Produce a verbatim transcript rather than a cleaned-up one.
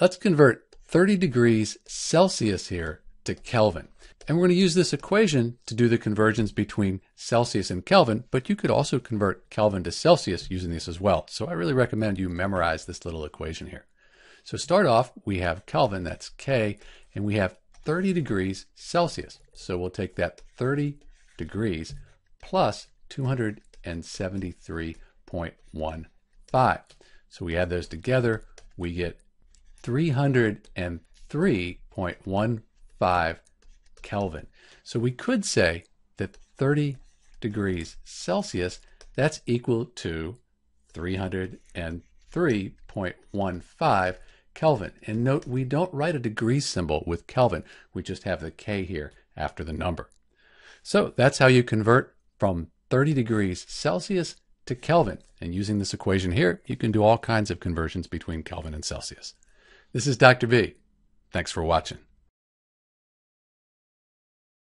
Let's convert thirty degrees Celsius here to Kelvin. And we're going to use this equation to do the conversions between Celsius and Kelvin, but you could also convert Kelvin to Celsius using this as well. So I really recommend you memorize this little equation here. So start off, we have Kelvin, that's K, and we have thirty degrees Celsius. So we'll take that thirty degrees plus two hundred seventy-three point one five. So we add those together, we get three hundred three point one five Kelvin. So we could say that thirty degrees Celsius, that's equal to three hundred three point one five Kelvin. And note, we don't write a degree symbol with Kelvin. We just have the K here after the number. So that's how you convert from thirty degrees Celsius to Kelvin. And using this equation here, you can do all kinds of conversions between Kelvin and Celsius. This is Doctor B. Thanks for watching.